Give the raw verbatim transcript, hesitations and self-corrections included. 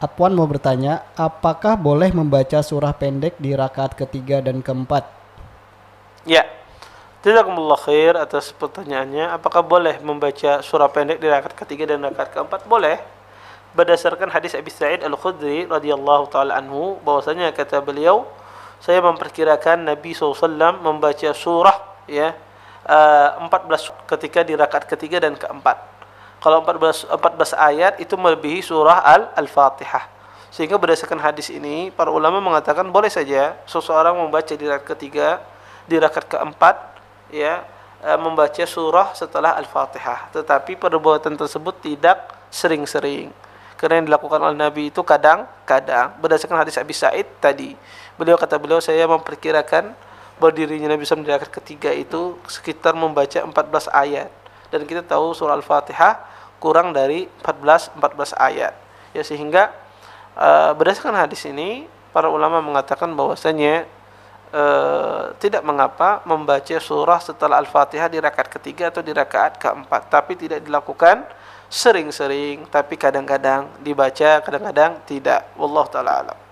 Aswan mau bertanya, apakah boleh membaca surah pendek di rakaat ketiga dan keempat? Ya, jazakumullah khair atas pertanyaannya. Apakah boleh membaca surah pendek di rakaat ketiga dan rakaat keempat? Boleh. Berdasarkan hadis Abi Sa'id Al-Khudri radhiyallahu taala anhu, bahwasanya kata beliau, saya memperkirakan Nabi shallallahu alaihi wasallam membaca surah ya empat belas ketika di rakaat ketiga dan keempat. Kalau empat belas ayat itu melebihi surah Al-Fatihah. Sehingga berdasarkan hadis ini, para ulama mengatakan boleh saja seseorang membaca di rakaat ketiga, di rakaat keempat, ya, membaca surah setelah Al-Fatihah. Tetapi perbuatan tersebut tidak sering-sering. Karena yang dilakukan oleh Nabi itu kadang-kadang. Berdasarkan hadis Abi Sa'id tadi, beliau kata beliau, saya memperkirakan berdirinya Nabi shallallahu alaihi wasallam di rakaat ketiga itu sekitar membaca empat belas ayat. Dan kita tahu surah Al-Fatihah kurang dari empat belas ayat. Ya, sehingga uh, berdasarkan hadis ini, para ulama mengatakan bahwasanya uh, tidak mengapa membaca surah setelah Al-Fatihah di rakaat ketiga atau di rakaat keempat. Tapi tidak dilakukan sering-sering, tapi kadang-kadang dibaca, kadang-kadang tidak. Wallahu ta'ala alam.